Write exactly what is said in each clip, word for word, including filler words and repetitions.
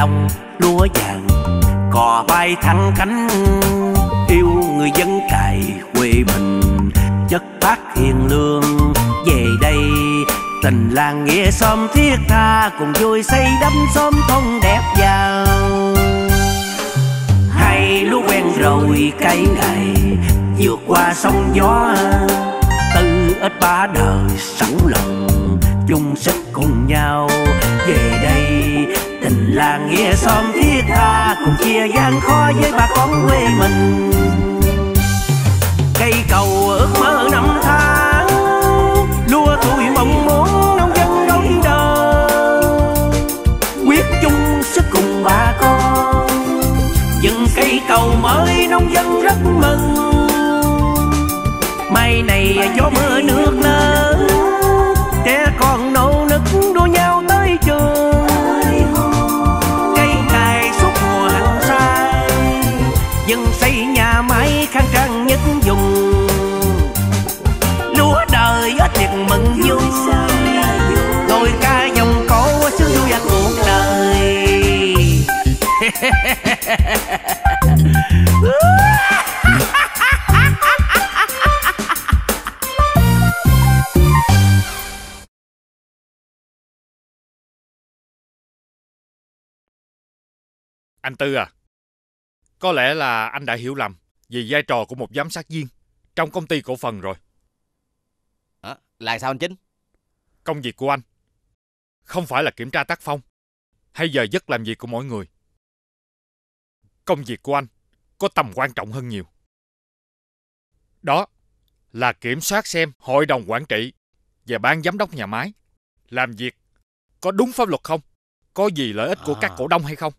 đồng lúa vàng, cò bay thẳng cánh yêu người dân cày quê mình. Chất phát hiền lương về đây, tình làng nghĩa xóm thiết tha, cùng vui xây đắp xóm thôn đẹp giàu. Hay lúa quen rồi cày ngày, vượt qua sóng gió, Tư Ếch ba đời sẵn lòng chung sức cùng nhau. Về đây tình làng nghĩa xóm thiết tha, cùng chia gian khó với bà con quê mình. Cây cầu ước mơ năm tháng, lúa tuổi mong muốn nông dân đón đời. Quyết chung sức cùng bà con, dựng cây cầu mới nông dân rất mừng. Mai này gió mưa nước lớn, trẻ con nô nức đua nhau tới trường. Cây cài suốt mùa hạnh sai, dân xây nhà máy khang trang nhất dùng. Lúa đời Ếch thiệt mừng vui, tôi ca dòng cổ sướng vui ăn cuộc đời. Anh Tư à, có lẽ là anh đã hiểu lầm vì vai trò của một giám sát viên trong công ty cổ phần rồi. À, là sao anh Chính? Công việc của anh không phải là kiểm tra tác phong hay giờ giấc làm việc của mỗi người. Công việc của anh có tầm quan trọng hơn nhiều. Đó là kiểm soát xem hội đồng quản trị và ban giám đốc nhà máy làm việc có đúng pháp luật không, có gì lợi ích của các cổ đông hay không.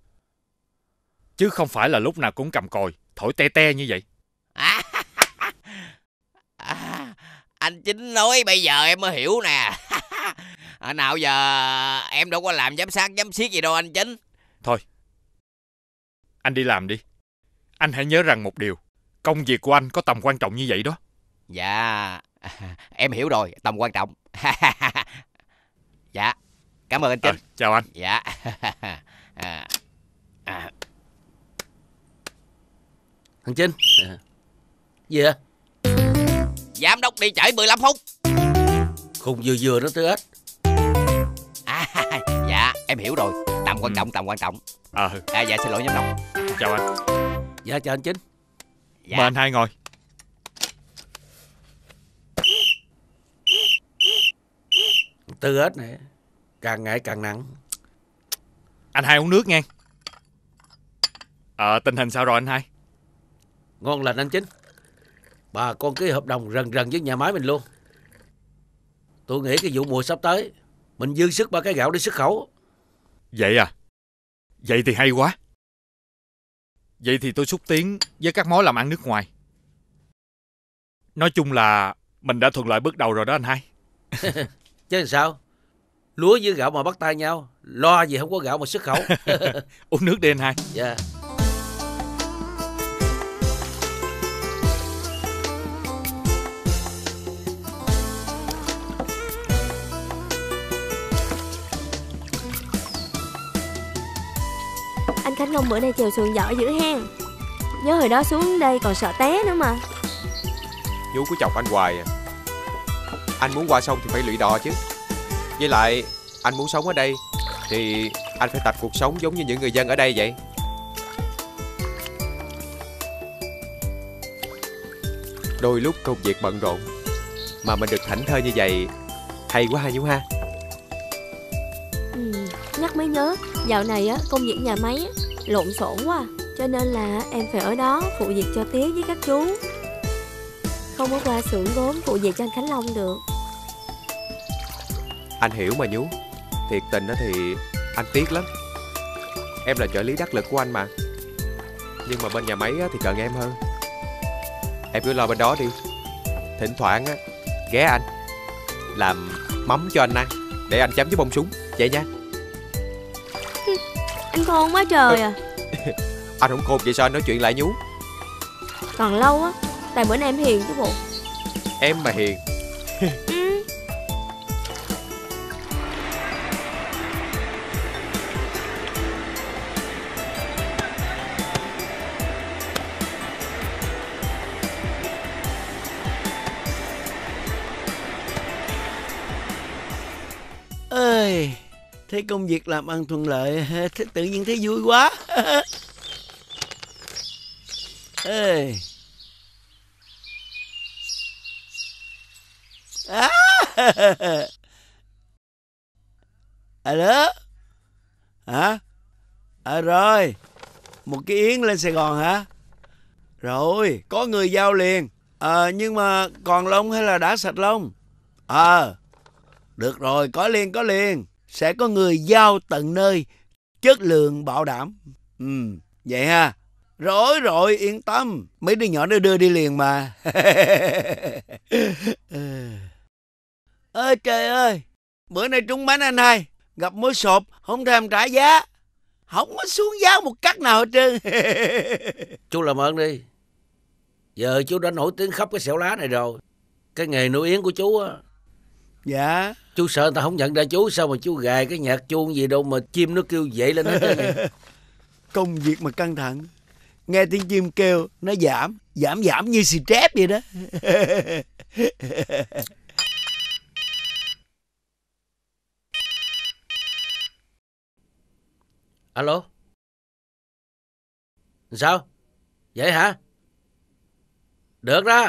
Chứ không phải là lúc nào cũng cầm còi, thổi te te như vậy. À, à, anh Chính nói bây giờ em mới hiểu nè. À, nào giờ em đâu có làm giám sát giám siết gì đâu anh Chính. Thôi, anh đi làm đi. Anh hãy nhớ rằng một điều, công việc của anh có tầm quan trọng như vậy đó. Dạ, em hiểu rồi, tầm quan trọng. Dạ, cảm ơn anh Chính. À, chào anh. Dạ. À, à. Thằng Trinh à. Gì vậy? Giám đốc đi trễ mười lăm phút. Khùng vừa vừa đó Tư Ếch. À, dạ em hiểu rồi. Tầm quan trọng, ừ. tầm quan trọng à, à, dạ xin lỗi giám đốc. Chào anh. Dạ chào anh Chính. Dạ. Mời anh hai ngồi. Tư Ếch này càng ngày càng nặng. Anh hai uống nước nghe. Ờ à, tình hình sao rồi anh hai? Ngon lành anh Chính. Bà con ký hợp đồng rần rần với nhà máy mình luôn. Tôi nghĩ cái vụ mùa sắp tới mình dư sức ba cái gạo để xuất khẩu. Vậy à? Vậy thì hay quá. Vậy thì tôi xúc tiến với các mối làm ăn nước ngoài. Nói chung là mình đã thuận lợi bước đầu rồi đó anh hai. Chứ làm sao? Lúa với gạo mà bắt tay nhau, lo gì không có gạo mà xuất khẩu. Uống nước đi anh hai. Dạ yeah. Khánh Long bữa nay chèo xuồng giỏi dữ hen. Nhớ hồi đó xuống đây còn sợ té nữa mà. Vú của chồng anh hoài à. Anh muốn qua sông thì phải lụy đò chứ. Với lại anh muốn sống ở đây thì anh phải tập cuộc sống giống như những người dân ở đây vậy. Đôi lúc công việc bận rộn mà mình được thảnh thơi như vậy, hay quá ha Nhú ha. Ừ, nhắc mới nhớ, dạo này á công việc nhà máy á lộn xộn quá, cho nên là em phải ở đó phụ việc cho tía với các chú, không có qua xưởng gốm phụ việc cho anh Khánh Long được. Anh hiểu mà Nhú. Thiệt tình đó thì anh tiếc lắm. Em là trợ lý đắc lực của anh mà. Nhưng mà bên nhà máy thì cần em hơn. Em cứ lo bên đó đi. Thỉnh thoảng á ghé anh làm mắm cho anh ăn, để anh chấm với bông súng vậy nha. Anh khôn quá trời à. Anh không khôn vậy sao anh nói chuyện lại Nhú. Còn lâu á. Tại bữa nay em hiền chứ bộ. Em mà hiền. Ừ. Ơi, thế công việc làm ăn thuận lợi, thế tự nhiên thấy vui quá. Ê. À. Alo. Hả? À rồi, một cái yến lên Sài Gòn hả? Rồi, có người giao liền. À, nhưng mà còn lông hay là đã sạch lông? Ờ, à, được rồi, có liền, có liền. Sẽ có người giao tận nơi, chất lượng bảo đảm. Ừ, vậy ha. Rồi rồi, yên tâm. Mấy đứa nhỏ nó đưa đi liền mà. Ơi trời ơi, bữa nay trúng bánh anh hai. Gặp mối sộp, không thèm trả giá. Không có xuống giá một cách nào hết trơn. Chú làm ơn đi. Giờ chú đã nổi tiếng khắp cái xẻo lá này rồi. Cái nghề nuôi yến của chú á. Dạ. Chú sợ người ta không nhận ra chú. Sao mà chú gài cái nhạc chuông gì đâu mà chim nó kêu dậy lên hết trơn. Công việc mà căng thẳng, nghe tiếng chim kêu nó giảm. Giảm giảm như stress vậy đó. Alo. Sao? Vậy hả? Được đó.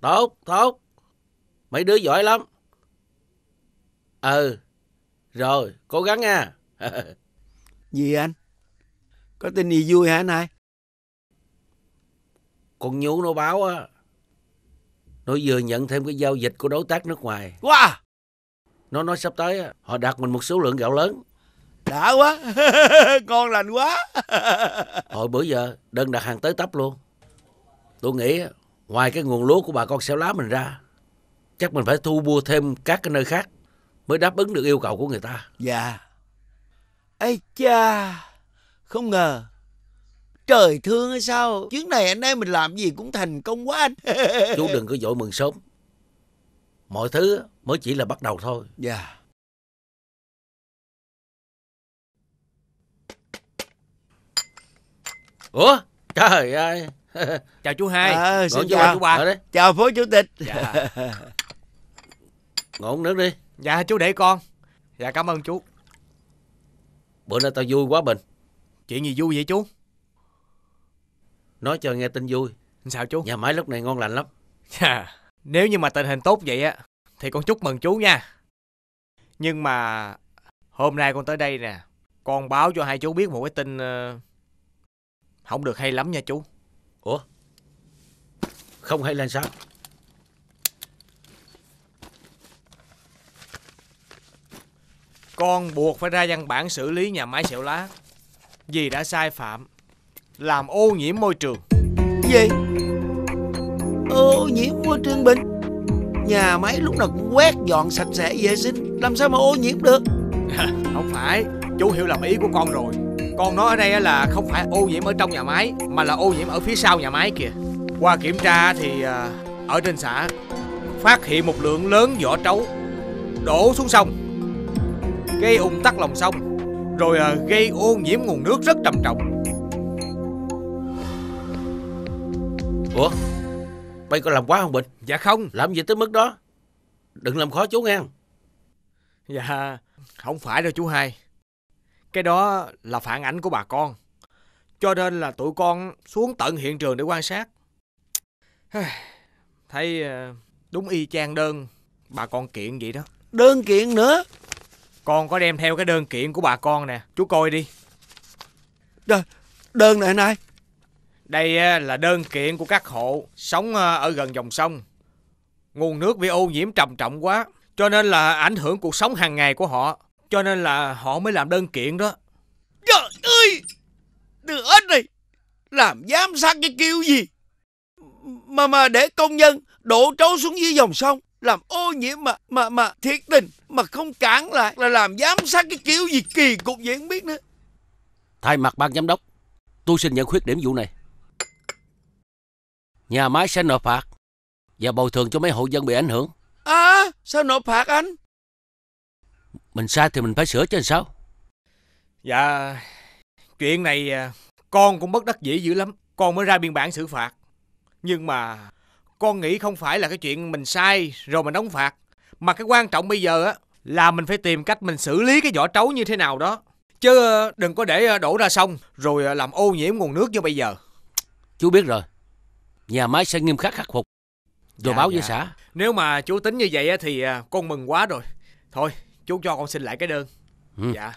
Tốt, tốt. Mấy đứa giỏi lắm. Ừ. Rồi, cố gắng nha. Gì anh? Có tin gì vui hả anh hai? Con Nhú nó báo á, nó vừa nhận thêm cái giao dịch của đối tác nước ngoài. Wow. Nó nói sắp tới á, họ đặt mình một số lượng gạo lớn. Đã quá. Con lành quá. Hồi bữa giờ đơn đặt hàng tới tấp luôn. Tôi nghĩ ngoài cái nguồn lúa của bà con xẻo lá mình ra, chắc mình phải thu mua thêm các cái nơi khác mới đáp ứng được yêu cầu của người ta. Dạ. Ây cha, không ngờ trời thương hay sao, chuyến này anh em mình làm gì cũng thành công quá anh. Chú đừng có vội mừng sớm, mọi thứ mới chỉ là bắt đầu thôi. Dạ. Ủa trời ơi. Chào chú hai. À, xin chào chú ba. Chào phó chủ tịch. Dạ. Ngồi uống nước đi. Dạ chú để con. Dạ cảm ơn chú. Bữa nay tao vui quá Bình. Chuyện gì vui vậy chú? Nói cho nghe tin vui. Sao chú? Nhà máy lúc này ngon lành lắm. Dạ. Nếu như mà tình hình tốt vậy á thì con chúc mừng chú nha. Nhưng mà hôm nay con tới đây nè, con báo cho hai chú biết một cái tin không được hay lắm nha chú. Ủa? Không hay lên sao? Con buộc phải ra văn bản xử lý nhà máy xẻo lá vì đã sai phạm làm ô nhiễm môi trường. Gì? Ô nhiễm môi trường Bình? Nhà máy lúc nào cũng quét dọn sạch sẽ vệ sinh, làm sao mà ô nhiễm được? Không phải, chú hiểu lầm ý của con rồi. Con nói ở đây là không phải ô nhiễm ở trong nhà máy mà là ô nhiễm ở phía sau nhà máy kìa. Qua kiểm tra thì ở trên xã phát hiện một lượng lớn vỏ trấu đổ xuống sông, gây ùn tắc lòng sông, rồi gây ô nhiễm nguồn nước rất trầm trọng. Ủa? Bây có làm quá không Bình? Dạ không. Làm gì tới mức đó? Đừng làm khó chú nghe. Dạ không phải đâu chú hai. Cái đó là phản ảnh của bà con, cho nên là tụi con xuống tận hiện trường để quan sát. Thấy đúng y chang đơn bà con kiện vậy đó. Đơn kiện nữa? Con có đem theo cái đơn kiện của bà con nè, chú coi đi. Đơn, đơn này anh hai. Đây là đơn kiện của các hộ sống ở gần dòng sông. Nguồn nước bị ô nhiễm trầm trọng quá, cho nên là ảnh hưởng cuộc sống hàng ngày của họ. Cho nên là họ mới làm đơn kiện đó. Trời ơi, đứa ếch này làm giám sát cái kiểu gì mà mà để công nhân đổ trấu xuống dưới dòng sông, làm ô nhiễm mà mà mà thiệt tình mà không cản lại, là làm giám sát cái kiểu gì kỳ cục vậy không biết nữa. Thay mặt ban giám đốc, tôi xin nhận khuyết điểm vụ này. Nhà máy sẽ nộp phạt và bồi thường cho mấy hộ dân bị ảnh hưởng. À, sao nộp phạt anh? Mình sai thì mình phải sửa chứ làm sao. Dạ, chuyện này con cũng bất đắc dĩ dữ lắm. Con mới ra biên bản xử phạt. Nhưng mà con nghĩ không phải là cái chuyện mình sai rồi mình đóng phạt, mà cái quan trọng bây giờ á là mình phải tìm cách mình xử lý cái vỏ trấu như thế nào đó, chứ đừng có để đổ ra sông rồi làm ô nhiễm nguồn nước như bây giờ. Chú biết rồi, nhà máy sẽ nghiêm khắc khắc phục rồi. Dạ, báo dạ. với xã. Nếu mà chú tính như vậy thì con mừng quá rồi. Thôi chú cho con xin lại cái đơn. ừ. Dạ.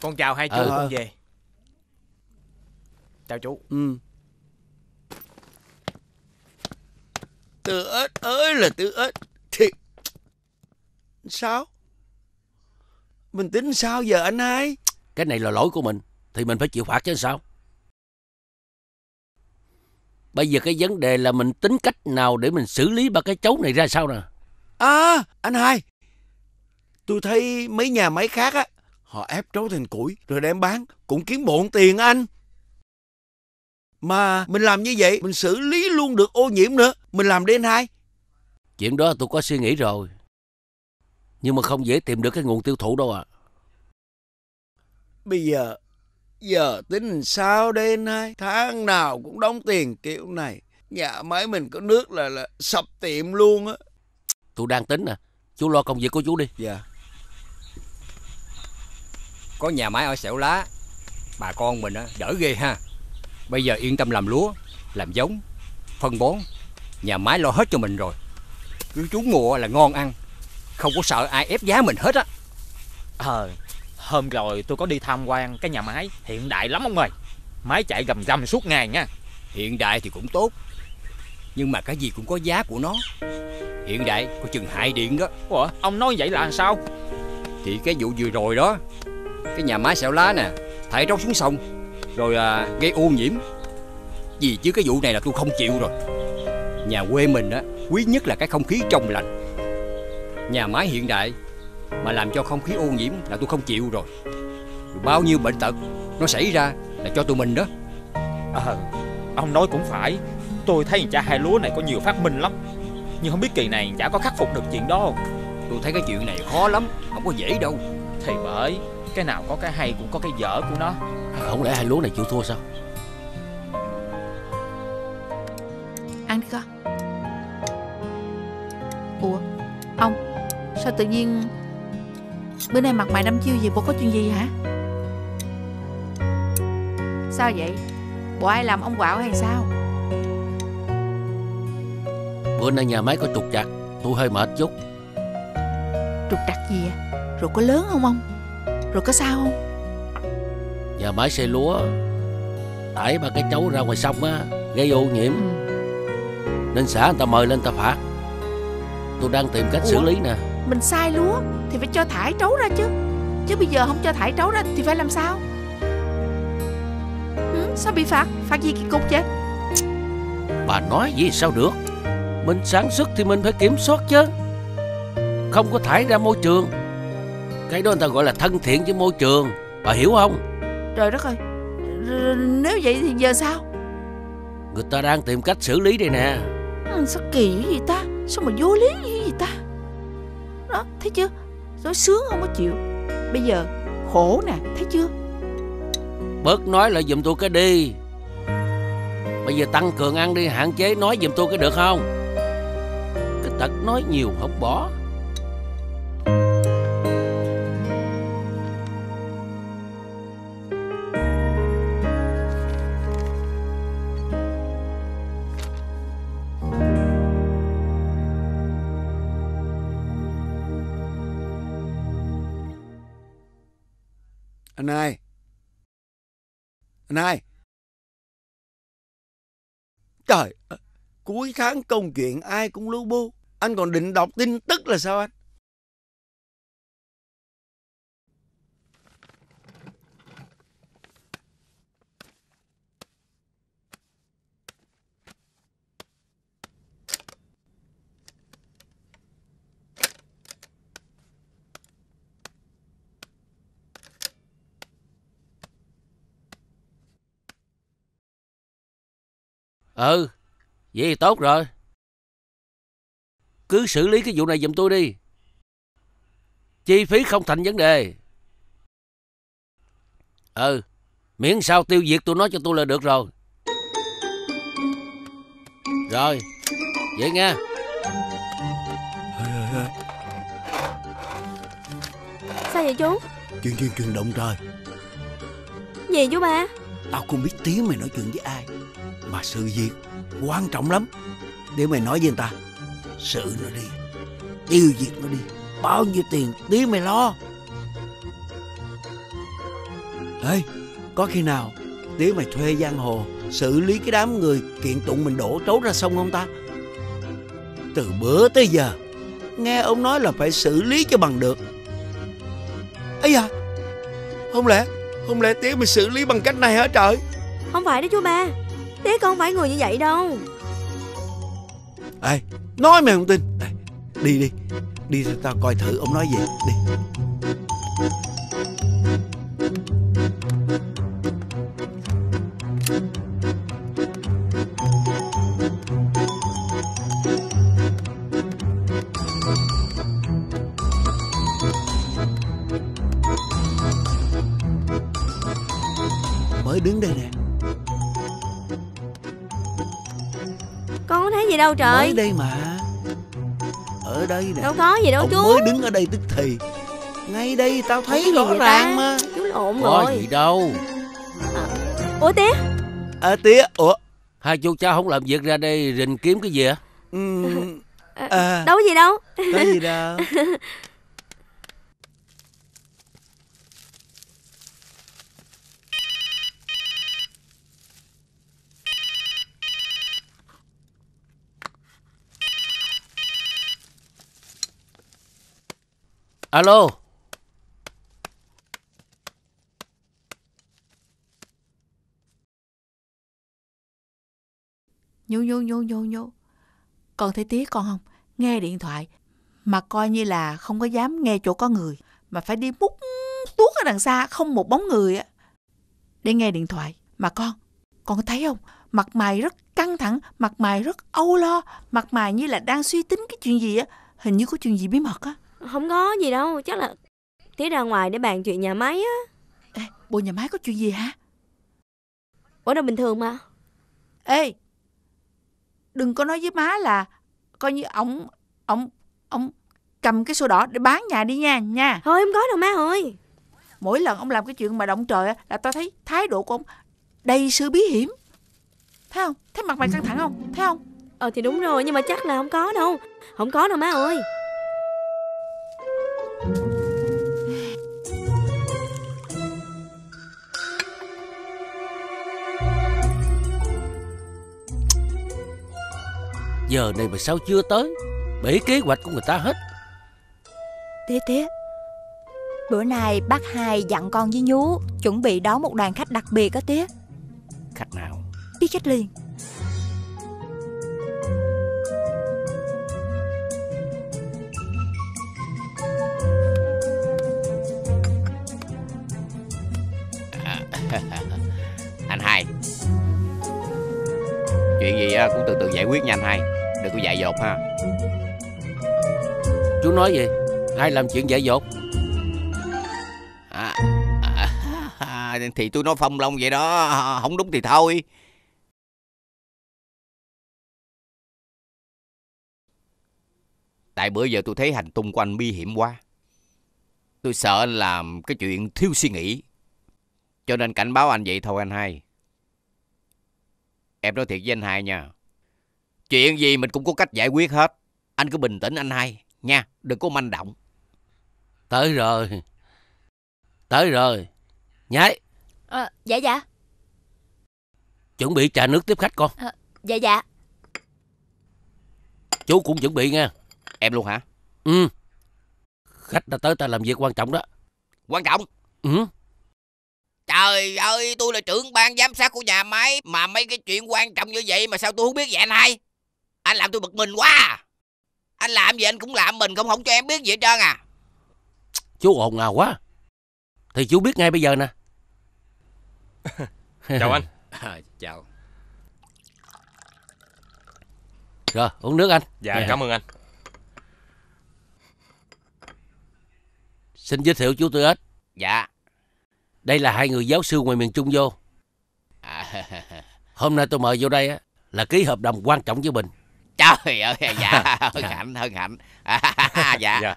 Con chào hai chú. Ờ. Con về. Chào chú. Ừ. Tư Ếch ơi là Tư Ếch. Thì sao? Mình tính sao giờ anh hai? Cái này là lỗi của mình thì mình phải chịu phạt chứ sao? Bây giờ cái vấn đề là mình tính cách nào để mình xử lý ba cái chấu này ra sao nè. À anh hai, tôi thấy mấy nhà máy khác á, họ ép trấu thành củi rồi đem bán cũng kiếm bộn tiền anh. Mà mình làm như vậy mình xử lý luôn được ô nhiễm nữa. Mình làm đi anh hai. Chuyện đó tôi có suy nghĩ rồi, nhưng mà không dễ tìm được cái nguồn tiêu thụ đâu à. Bây giờ Giờ tính sao đây anh hai? Tháng nào cũng đóng tiền kiểu này, nhà máy mình có nước là là sập tiệm luôn á. Tôi đang tính nè à. Chú lo công việc của chú đi. Dạ. Có nhà máy ở Sẻo Lá, bà con mình á đỡ ghê ha. Bây giờ yên tâm làm lúa, làm giống, phân bón, nhà máy lo hết cho mình rồi. Cứ trúng mùa là ngon ăn, không có sợ ai ép giá mình hết á. Ờ, à, hôm rồi tôi có đi tham quan cái nhà máy, hiện đại lắm ông ơi. Máy chạy gầm gầm suốt ngày nha. Hiện đại thì cũng tốt, nhưng mà cái gì cũng có giá của nó. Hiện đại có chừng hại điện đó. Ủa, ông nói vậy là sao? Thì cái vụ vừa rồi đó, cái nhà máy Sẹo Lá nè, thải trấu xuống sông rồi à, gây ô nhiễm. Vì chứ cái vụ này là tôi không chịu rồi. Nhà quê mình á, quý nhất là cái không khí trong lành. Nhà máy hiện đại mà làm cho không khí ô nhiễm là tôi không chịu rồi. Bao nhiêu bệnh tật nó xảy ra là cho tụi mình đó. Ờ, à, ông nói cũng phải. Tôi thấy cha hai lúa này có nhiều phát minh lắm, nhưng không biết kỳ này chả có khắc phục được chuyện đó không? Tôi thấy cái chuyện này khó lắm, không có dễ đâu. Thì bởi cái nào có cái hay cũng có cái dở của nó. Không lẽ hai lúa này chịu thua sao? Ăn đi con. Ủa ông, sao tự nhiên bữa nay mặt mày đăm chiêu gì? Bộ có chuyện gì hả? Sao vậy? Bộ ai làm ông quạo hay sao? Bữa nay nhà máy có trục trặc, tôi hơi mệt chút. Trục trặc gì à? Rồi có lớn không ông? Rồi có sao không? Nhà máy xây lúa tải ba cái chấu ra ngoài sông á, gây ô nhiễm. ừ. Nên xã người ta mời lên ta phạt. Tôi đang tìm cách Ủa? xử lý nè. Mình sai lúa thì phải cho thải trấu ra chứ. Chứ bây giờ không cho thải trấu ra thì phải làm sao? ừ, Sao bị phạt? Phạt gì kỳ cục vậy? Bà nói gì sao được. Mình sản xuất thì mình phải kiểm soát chứ, không có thải ra môi trường. Cái đó người ta gọi là thân thiện với môi trường, bà hiểu không? Trời đất ơi, nếu vậy thì giờ sao? Người ta đang tìm cách xử lý đây nè. ừ, Sao kỳ gì ta? Sao mà vô lý gì vậy ta? Đó, thấy chưa? Nói sướng không có chịu, bây giờ khổ nè, thấy chưa? Bớt nói lại giùm tôi cái đi. Bây giờ tăng cường ăn đi, hạn chế nói giùm tôi cái được không? Cái tật nói nhiều không bỏ. Anh hai, anh hai, trời, cuối tháng công chuyện ai cũng lu bu, anh còn định đọc tin tức là sao anh? Ừ, vậy thì tốt rồi. Cứ xử lý cái vụ này giùm tôi đi. Chi phí không thành vấn đề. Ừ, Miễn sao tiêu diệt tụi nó cho tôi là được rồi. Rồi, vậy nha. Sao vậy chú? Chuyện chuyện chuyện động trời. Gì chú ba? Tao không biết tiếng mày nói chuyện với ai, mà sự việc quan trọng lắm. Để mày nói với người ta, sự nó đi, tiêu diệt nó đi, bao nhiêu tiền tiếng mày lo. Ê, có khi nào tiếng mày thuê giang hồ xử lý cái đám người kiện tụng mình đổ trốn ra sông không ta? Từ bữa tới giờ nghe ông nói là phải xử lý cho bằng được. Ấy da, không lẽ Không lẽ tía mình xử lý bằng cách này hả trời? Không phải đó chú ba, tía con không phải người như vậy đâu. Ê, nói mày không tin. Ê, đi đi Đi tao coi thử ông nói gì. Đi. Đứng đây nè. Con có thấy gì đâu trời. Mới đây mà. Ở đây nè. Đâu có gì đâu ông chú. Mới đứng ở đây tức thì. Ngay đây tao thấy rõ ràng mà. Chú lộn rồi. Có gì đâu. Ủa tía. À tía. Ủa, hai chú cháu không làm việc ra đây rình kiếm cái gì hả? Ừ, à, đâu có gì đâu. Có gì đâu. Alo. Nhô nhô nhô nhô nhô. Con thấy tía con không? Nghe điện thoại mà coi như là không có dám nghe chỗ có người, mà phải đi mút tuốt ở đằng xa không một bóng người á để nghe điện thoại. Mà con, con có thấy không? Mặt mày rất căng thẳng, mặt mày rất âu lo, mặt mày như là đang suy tính cái chuyện gì á, hình như có chuyện gì bí mật á. Không có gì đâu, chắc là tía ra ngoài để bàn chuyện nhà máy á. Ê, bộ nhà máy có chuyện gì hả? Ủa đâu bình thường mà. Ê, đừng có nói với má là coi như ổng ổng ổng cầm cái sổ đỏ để bán nhà đi nha nha. Thôi không có đâu má ơi. Mỗi lần ông làm cái chuyện mà động trời là tao thấy thái độ của ông đầy sự bí hiểm. Thấy không? Thấy mặt mày căng thẳng không? Thấy không? Ờ thì đúng rồi, nhưng mà chắc là không có đâu. Không có đâu má ơi. Giờ này mà sao chưa tới? Bể kế hoạch của người ta hết. Tía tía, bữa nay bác hai dặn con với Nhú chuẩn bị đón một đoàn khách đặc biệt á tía. Khách nào? Biết khách liền. Anh hai, chuyện gì cũng từ từ giải quyết nha anh hai, đừng có dại dột ha. Chú nói gì? Ai làm chuyện dại dột? À, à, à, thì tôi nói phong long vậy đó, không đúng thì thôi. Tại bữa giờ tôi thấy hành tung của anh nguy hiểm quá, tôi sợ anh làm cái chuyện thiếu suy nghĩ, cho nên cảnh báo anh vậy thôi anh hai. Em nói thiệt với anh hai nha, chuyện gì mình cũng có cách giải quyết hết. Anh cứ bình tĩnh anh hai nha, đừng có manh động. Tới rồi, tới rồi. Nhái. À, dạ dạ. Chuẩn bị trà nước tiếp khách con. À, dạ dạ. Chú cũng chuẩn bị nha. Em luôn hả? Ừ. Khách đã tới ta làm việc quan trọng đó. Quan trọng? Ừ. Trời ơi, tôi là trưởng ban giám sát của nhà máy, mà mấy cái chuyện quan trọng như vậy mà sao tôi không biết vậy anh hai? Anh làm tôi bực mình quá. Anh làm gì anh cũng làm mình, không không cho em biết gì hết trơn à. Chú ồn ào quá thì chú biết ngay bây giờ nè. Chào anh. À, chào. Rồi, uống nước anh. Dạ, dạ, cảm ơn anh. Xin giới thiệu chú Tư Ếch. Dạ. Đây là hai người giáo sư ngoài miền Trung vô. Hôm nay tôi mời vô đây là ký hợp đồng quan trọng với Bình. Trời ơi, dạ, hân hạnh, hân hạnh. Dạ. Dạ.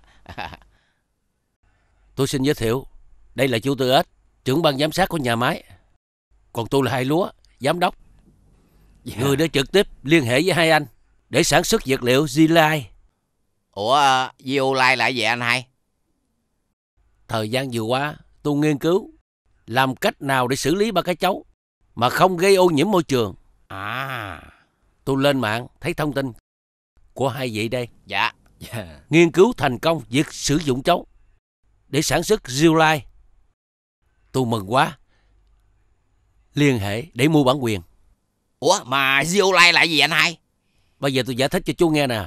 Tôi xin giới thiệu, đây là chú Tư Ếch, trưởng ban giám sát của nhà máy. Còn tôi là Hai Lúa, giám đốc. Dạ. Người đã trực tiếp liên hệ với hai anh để sản xuất vật liệu Zilai. Ủa, Zilai là gì anh Hai? Thời gian vừa qua, tôi nghiên cứu làm cách nào để xử lý ba cái cháu mà không gây ô nhiễm môi trường. À... Tôi lên mạng thấy thông tin của hai vị đây. Dạ. Yeah. Nghiên cứu thành công việc sử dụng cháu để sản xuất Zilai. Tôi mừng quá. Liên hệ để mua bản quyền. Ủa mà Zilai là gì anh Hai? Bây giờ tôi giải thích cho chú nghe nè.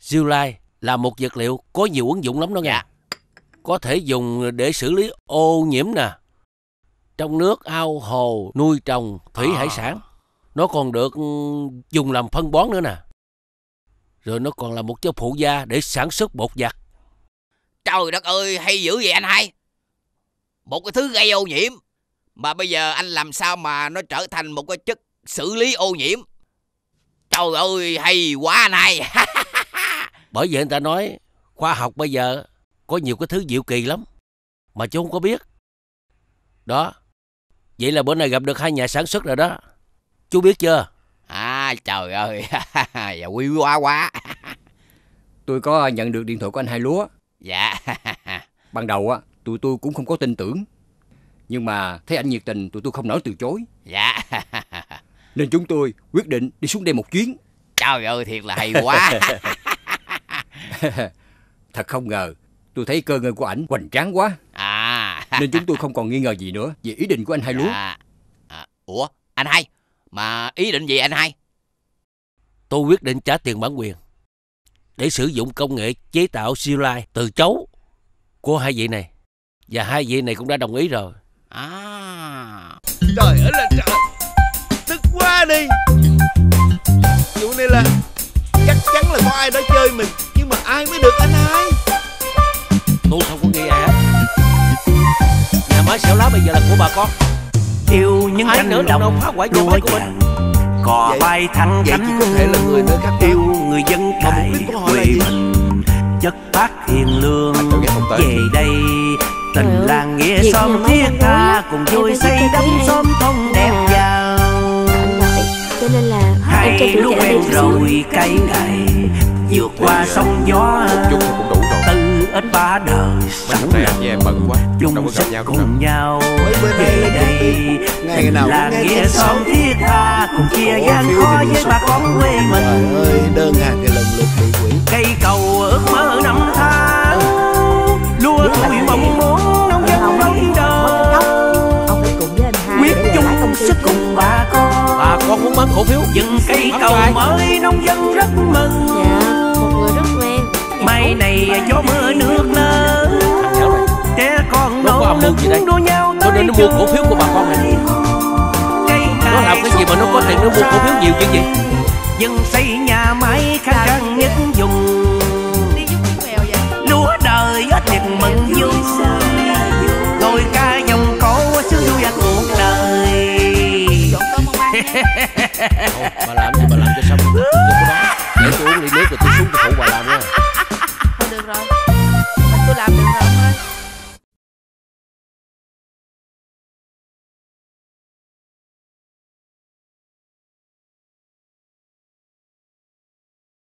Zilai là một vật liệu có nhiều ứng dụng lắm đó nha. Có thể dùng để xử lý ô nhiễm nè, trong nước, ao, hồ, nuôi trồng, thủy à. hải sản. Nó còn được dùng làm phân bón nữa nè. Rồi nó còn là một chất phụ gia để sản xuất bột giặt. Trời đất ơi, hay dữ vậy anh Hai. Một cái thứ gây ô nhiễm mà bây giờ anh làm sao mà nó trở thành một cái chất xử lý ô nhiễm. Trời ơi, hay quá anh Hai. Bởi vậy người ta nói khoa học bây giờ có nhiều cái thứ diệu kỳ lắm mà chú không có biết. Đó. Vậy là bữa nay gặp được hai nhà sản xuất rồi đó. Chú biết chưa? À trời ơi, dạ quý quá quá. Tôi có nhận được điện thoại của anh Hai Lúa. Dạ. Ban đầu á, tụi tôi cũng không có tin tưởng. Nhưng mà thấy anh nhiệt tình, tụi tôi không nỡ từ chối. Dạ. Nên chúng tôi quyết định đi xuống đây một chuyến. Trời ơi, thiệt là hay quá. Thật không ngờ, tôi thấy cơ ngơi của ảnh hoành tráng quá. À. Nên chúng tôi không còn nghi ngờ gì nữa về ý định của anh Hai Lúa. Dạ. À, ủa, anh Hai? Mà ý định gì anh Hai? Tôi quyết định trả tiền bản quyền để sử dụng công nghệ chế tạo Zilai từ cháu của hai vị này. Và hai vị này cũng đã đồng ý rồi. À. Trời ơi là trời. Tức quá đi. Vụ này là chắc chắn là có ai đó chơi mình. Nhưng mà ai mới được anh Hai? Tôi không có nghĩ ai hết. Nhà máy xẻo lá bây giờ là của bà con. Yêu những cánh đồng lúa vàng, cò bay thẳng cánh, yêu người dân cày quê mình, chất phát hiền lương. Về đây tình làng nghĩa xóm thiết tha, cùng vui xây đắp xóm thông đẹp giàu. Hai lúa quen rồi cây ngày, vượt qua sóng gió. Tư Ếch ba đời sẵn lòng chung sức cùng nhau. Về đây ngày nào là nghĩa xóm thiết tha, cùng chia gian khó với bà con quê mình. Đơn hàng cái lần lượt bị quỷ. Cây cầu ước mơ năm tháng, lúa vui mong muốn nông dân phấn đấu. Quyết chung sức cùng bà con. Bà con muốn bán cổ phiếu dựng cây cầu mới, nông dân rất mừng. Một người rất quen. Mai này gió mưa nước lớn, trẻ con nấu nức đua nhau tới. Cho nên nó mua cổ phiếu của bà con này. Nó làm cái gì mà nó có tiền nó mua cổ phiếu nhiều chứ gì? Dân xây nhà máy khang trang nhất vùng. Lúa đời Ếch thiệt mừng vui. Tôi ca dòng cổ sướng vui cuộc đời. Bà làm gì bà làm?